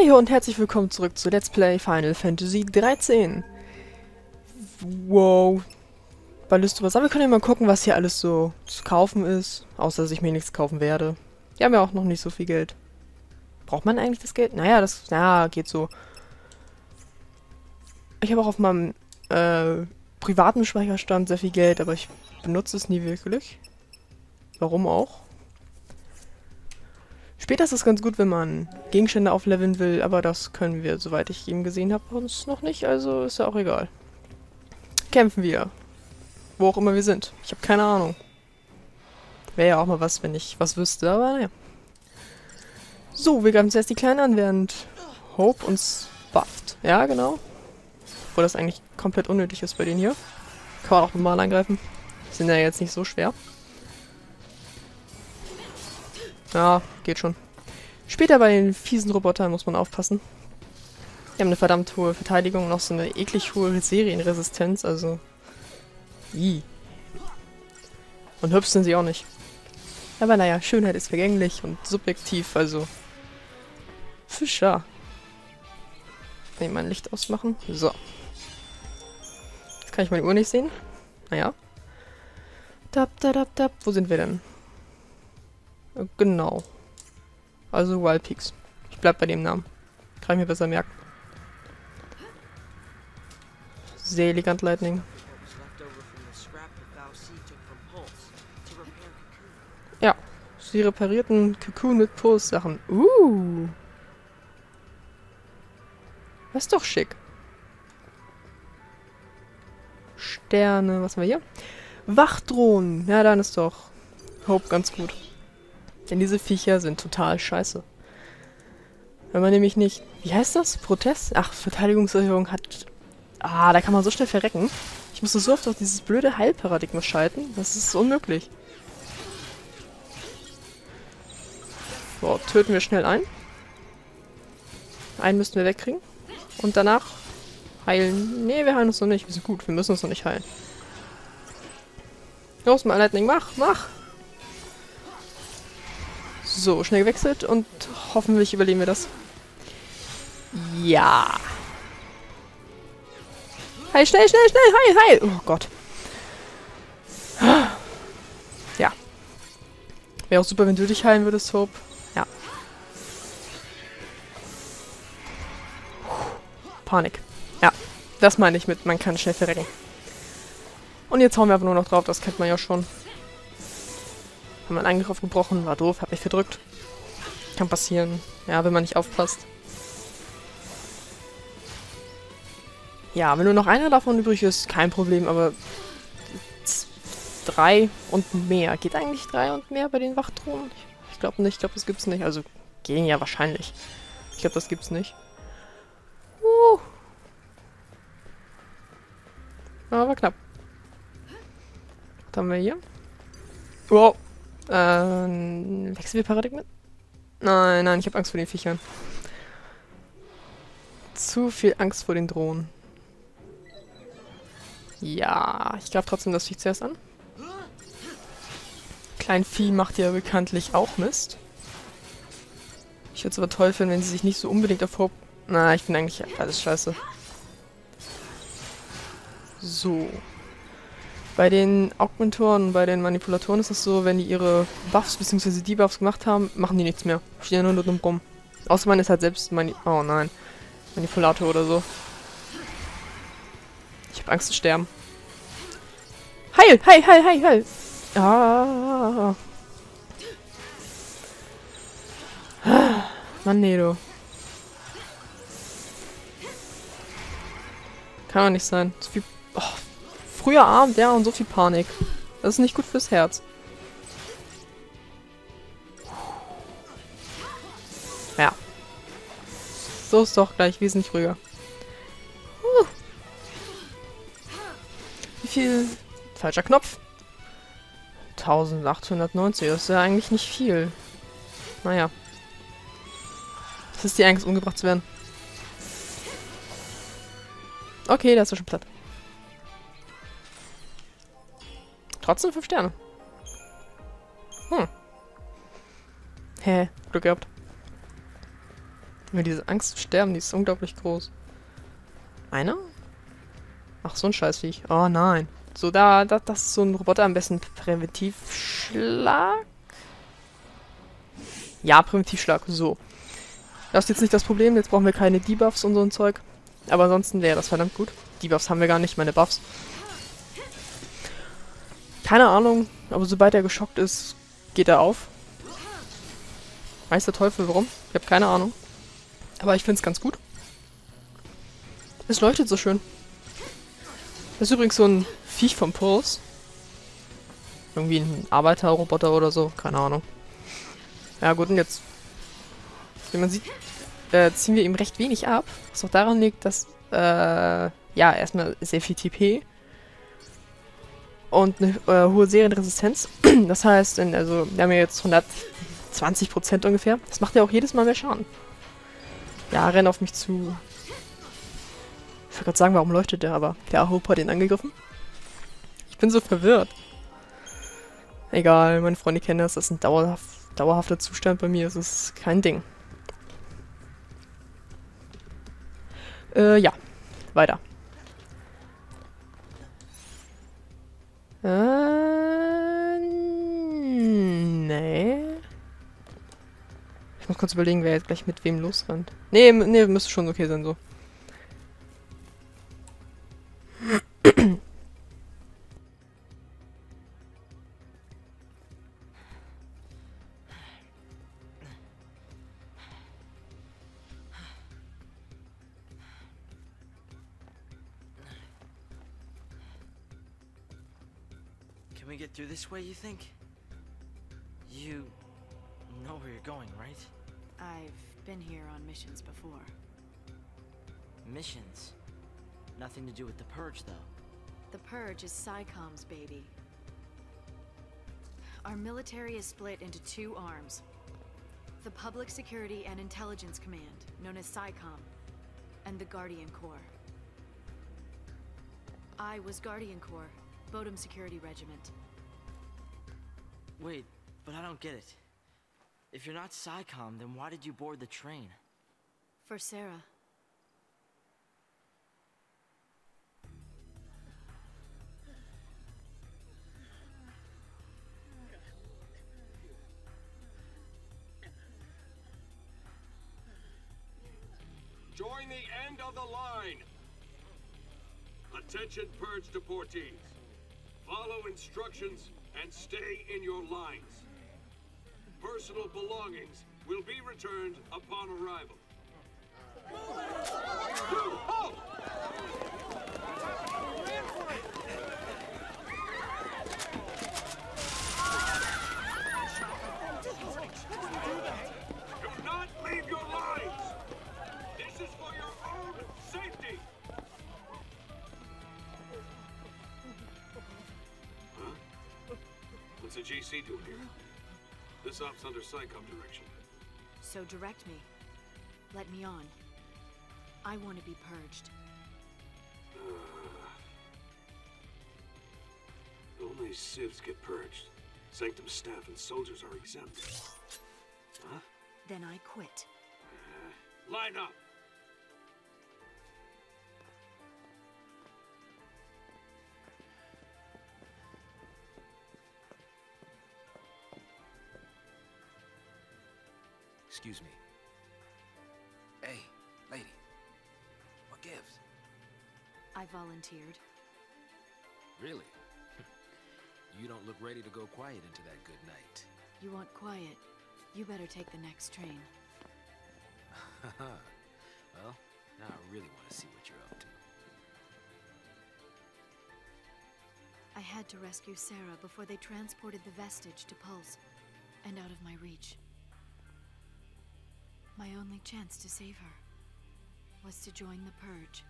Hey und herzlich willkommen zurück zu Let's Play Final Fantasy XIII. Wow. Ballüste was. Aber wir können ja mal gucken, was hier alles so zu kaufen ist. Außer, dass ich mir nichts kaufen werde. Wir haben ja auch noch nicht so viel Geld. Braucht man eigentlich das Geld? Naja, das geht so. Ich habe auch auf meinem privaten Speicherstand sehr viel Geld, aber ich benutze es nie wirklich. Warum auch? Später ist es ganz gut, wenn man Gegenstände aufleveln will, aber das können wir, soweit ich eben gesehen habe, uns noch nicht, also ist ja auch egal. Kämpfen wir. Wo auch immer wir sind. Ich habe keine Ahnung. Wäre ja auch mal was, wenn ich was wüsste, aber naja. So, wir greifen zuerst die Kleinen an, während Hope uns bufft. Ja, genau. Obwohl das eigentlich komplett unnötig ist bei denen hier. Kann man auch normal angreifen. Die sind ja jetzt nicht so schwer. Ja, geht schon. Später bei den fiesen Robotern muss man aufpassen. Die haben eine verdammt hohe Verteidigung und auch so eine eklig hohe Serienresistenz, also... Ii. Und hübsch sind sie auch nicht. Aber naja, Schönheit ist vergänglich und subjektiv, also... Fischer. Kann ich mein Licht ausmachen? So. Jetzt kann ich meine Uhr nicht sehen. Naja. Dab, dab, dab, dab. Wo sind wir denn? Genau. Also Wild Peaks. Ich bleib bei dem Namen. Kann ich mir besser merken. Sehr elegant Lightning. Ja. Sie reparierten Cocoon mit Pulse Sachen. Das ist doch schick. Sterne. Was haben wir hier? Wachdrohnen. Ja, dann ist doch Hope ganz gut. Denn diese Viecher sind total scheiße. Wenn man nämlich nicht... Wie heißt das? Protest? Ach, Verteidigungserhöhung hat... Ah, da kann man so schnell verrecken. Ich musste so oft auf dieses blöde Heilparadigma schalten. Das ist unmöglich. So, töten wir schnell einen. Einen müssten wir wegkriegen. Und danach heilen. Nee, wir heilen uns noch nicht. Wir sind gut, wir müssen uns noch nicht heilen. Los, mein Lightning, mach, mach! So, schnell gewechselt und hoffentlich überleben wir das. Ja. Heil, schnell, schnell, schnell, heil, heil. Oh Gott. Ja. Wäre auch super, wenn du dich heilen würdest, Hope. Ja. Panik. Ja, das meine ich mit, man kann schnell verrecken. Und jetzt hauen wir aber nur noch drauf, das kennt man ja schon. Mein Angriff aufgebrochen, war doof, hab mich verdrückt. Kann passieren. Ja, wenn man nicht aufpasst. Ja, wenn nur noch einer davon übrig ist, kein Problem, aber... 3 und mehr. Geht eigentlich 3 und mehr bei den Wachtronen? Ich glaube nicht, ich glaube, das gibt's nicht. Also, gehen ja wahrscheinlich. Ich glaube, das gibt's nicht. Aber knapp. Was haben wir hier? Wow. Wechseln wir Paradigmen? Nein, nein, ich habe Angst vor den Viechern. Zu viel Angst vor den Drohnen. Ja, ich greife trotzdem das Viech zuerst an. Kleinvieh macht ja bekanntlich auch Mist. Ich würde es aber toll finden, wenn sie sich nicht so unbedingt auf Hope... Na, ich finde eigentlich alles scheiße. So... Bei den Augmentoren und bei den Manipulatoren ist es so, wenn die ihre Buffs bzw. Debuffs gemacht haben, machen die nichts mehr. Stehen nur drum rum. Außer man ist halt selbst oh nein. Manipulator oder so. Ich habe Angst zu sterben. Heil! Heil! Heil! Heil! Heil! Ah. Mann, nee, du. Kann doch nicht sein. Zu viel... Oh. Früher Abend, ja, und so viel Panik. Das ist nicht gut fürs Herz. Ja. So ist doch gleich wesentlich ruhiger. Wie viel? Falscher Knopf. 1890, das ist ja eigentlich nicht viel. Naja. Das ist die Angst, umgebracht zu werden. Okay, da ist er schon platt. Trotzdem 5 Sterne. Glück gehabt. Diese Angst zu sterben, die ist unglaublich groß. Einer? Ach, so ein Scheißviech. Oh nein. So, das ist so ein Roboter, am besten Präventivschlag. Ja, Präventivschlag, so. Das ist jetzt nicht das Problem, jetzt brauchen wir keine Debuffs und so ein Zeug. Aber ansonsten wäre das verdammt gut. Debuffs haben wir gar nicht, meine Buffs. Keine Ahnung, aber sobald er geschockt ist, geht er auf. Weiß der Teufel warum? Ich habe keine Ahnung. Aber ich finde es ganz gut. Es leuchtet so schön. Das ist übrigens so ein Viech vom Pulse. Irgendwie ein Arbeiterroboter oder so, keine Ahnung. Ja gut, und jetzt, wie man sieht, ziehen wir ihm recht wenig ab. Was auch daran liegt, dass, ja, erstmal sehr viel TP und eine hohe Serienresistenz. Das heißt, also, wir haben ja jetzt 120% ungefähr. Das macht ja auch jedes Mal mehr Schaden. Ja, renn auf mich zu. Ich wollte gerade sagen, warum leuchtet der, aber der Hope hat ihn angegriffen. Ich bin so verwirrt. Egal, meine Freunde kennen das, das ist ein dauerhafter Zustand bei mir, es ist kein Ding. Ja. Weiter. Nee. Ich muss kurz überlegen, wer jetzt gleich mit wem losrennt. Nee, müsste schon okay sein, so. Can we get through this way, you think? You know where you're going, right? I've been here on missions before. Missions? Nothing to do with the Purge, though. The Purge is PSICOM's baby. Our military is split into two arms. The Public Security and Intelligence Command, known as PSICOM, and the Guardian Corps. I was Guardian Corps. Bodum Security Regiment. Wait, but I don't get it. If you're not PSICOM, then why did you board the train? For Sarah. Join the end of the line! Attention Purge deportees. Follow instructions and stay in your lines. Personal belongings will be returned upon arrival. Oh! Do not leave your lines! This is for your own safety! What's the GC doing here? This op's under PSICOM direction. So direct me. Let me on. I want to be purged. Only civs get purged. Sanctum staff and soldiers are exempt. Huh? Then I quit. Line up! Excuse me. Hey, lady. What gives? I volunteered. Really? You don't look ready to go quiet into that good night. You want quiet? You better take the next train. Well, now I really want to see what you're up to. I had to rescue Sarah before they transported the vestige to Pulse and out of my reach. My only chance to save her was to join the Purge.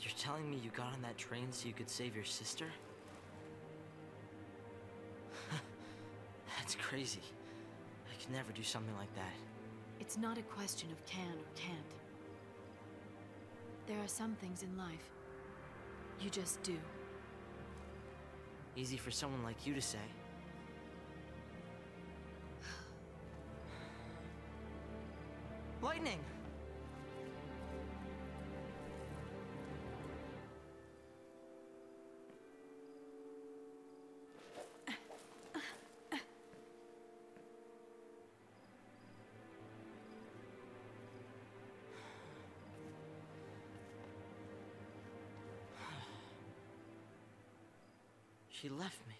You're telling me you got on that train so you could save your sister? That's crazy. I could never do something like that. It's not a question of can or can't. There are some things in life you just do. Easy for someone like you to say. Lightning! She left me.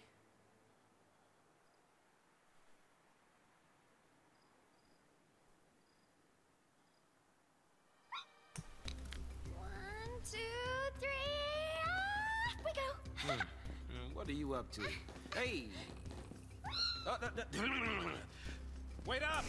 One, two, three, off we go. What are you up to? Hey! Oh, wait up!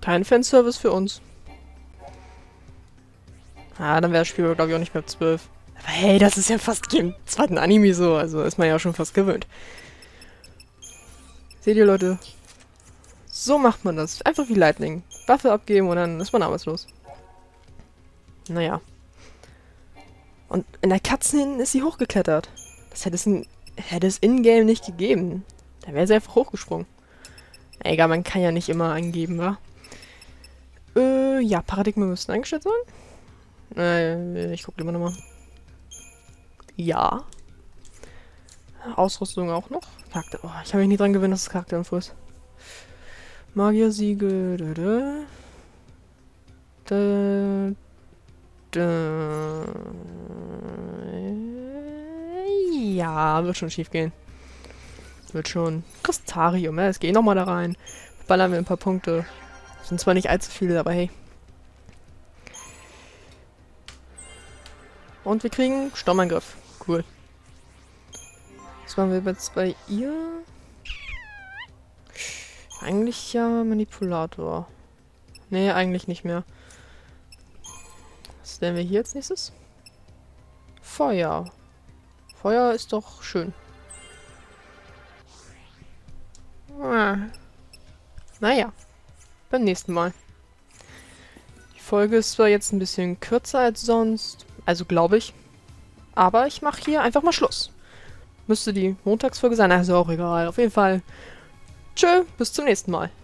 Kein Fanservice für uns. Ah, dann wäre das Spiel, glaube ich, auch nicht mehr ab 12. Aber hey, das ist ja fast im zweiten Anime so. Also ist man ja auch schon fast gewöhnt. Seht ihr, Leute? So macht man das. Einfach wie Lightning. Waffe abgeben und dann ist man arbeitslos. Naja. Und in der Katze hinten ist sie hochgeklettert. Das hätte es in-game nicht gegeben. Da wäre sie einfach hochgesprungen. Egal, man kann ja nicht immer angeben, wa? Ja, Paradigmen müssten eingestellt sein. Ich gucke immer nochmal. Ja. Ausrüstung auch noch. Charakter. Oh, ich habe mich nie dran gewöhnt, dass es Charakterinfo ist. Magier-Siegel. Ja, wird schon schief gehen. Wird schon. Kristarium, ja, jetzt gehe ich nochmal da rein. Ballern wir ein paar Punkte. Sind zwar nicht allzu viele, aber hey. Und wir kriegen Sturmangriff. Cool. Was machen wir jetzt bei ihr? Eigentlich ja Manipulator. Nee, eigentlich nicht mehr. Was stellen wir hier als nächstes? Feuer. Feuer ist doch schön. Naja, beim nächsten Mal. Die Folge ist zwar jetzt ein bisschen kürzer als sonst, also glaube ich, aber ich mache hier einfach mal Schluss. Müsste die Montagsfolge sein, also auch egal, auf jeden Fall. Tschö, bis zum nächsten Mal.